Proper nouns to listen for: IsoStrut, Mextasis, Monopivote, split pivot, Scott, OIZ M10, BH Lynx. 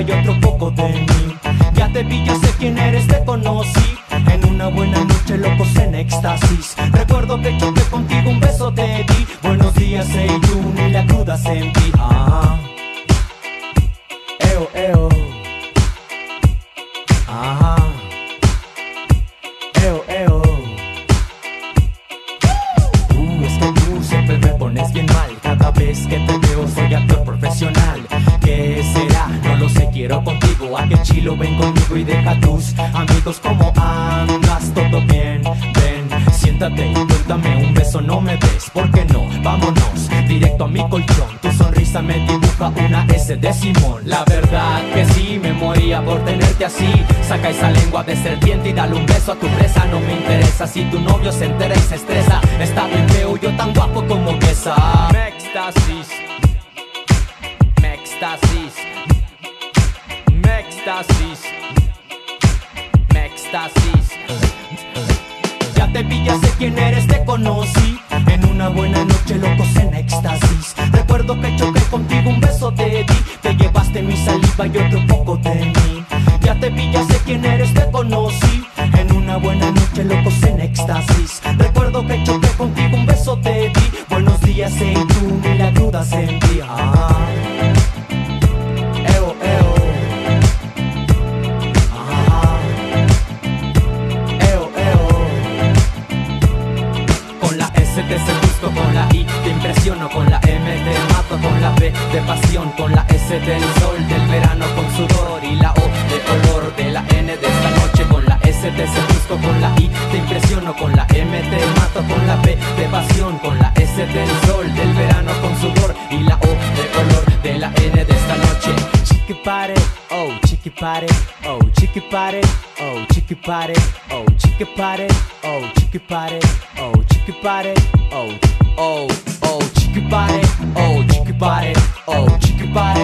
boca y otro poco de mí. Ya te vi, yo sé quién eres, te conocí. En una buena noche, locos en éxtasis. Recuerdo que choqué contigo, un beso te di. Buenos días, Seiyun, y la cruda sentí. Ah, eo, eo. Ajá. Eo, eo. Es que tú siempre me pones bien mal. Cada vez que te veo soy actor profesional. ¿Qué será? No lo sé, quiero contigo. A que chilo, ven conmigo y deja a tus amigos. Como andas, todo bien, ven. Siéntate y cuéntame, un beso no me des. ¿Por qué no? Vámonos directo a mi colchón. Tu sonrisa me dibuja una S de Simón. La verdad que sí, me moría por tenerte así. Saca esa lengua de serpiente y dale un beso a tu presa. No me interesa si tu novio se entera y se estresa. Está bien feo, yo tan guapo como esa. Mextasis, Mextasis, Mextasis, Mextasis. Ya te vi, ya sé quién eres, te conocí. En una buena noche, locos en éxtasis. Recuerdo que choqué contigo, un beso te di. Te llevaste mi saliva y otro poco de mí. Ya te vi, ya sé quién eres, te conocí. En una buena noche, locos en éxtasis. Recuerdo que choqué contigo, un beso te di. Buenos días, Seiyun, y la cruda sentí. Ah, eo, eo. Te seduzco, con la I te impresiono, con la M te mato, con la P de pasión, con la S del sol, del verano con sudor y la O de olor, de la N de esta noche. Con la S te seduzco, con la I te impresiono, con la M te mato, con la P de pasión, con la S del sol, del verano con sudor y la O de olor, de la N de esta noche. Chiqui pare, oh chiqui pare, oh chiqui pare, oh chiqui pare, oh chiqui pare, oh chiqui pare, oh chiqui pare, oh oh oh chiqui pare, oh chiqui pare, oh chiqui pare.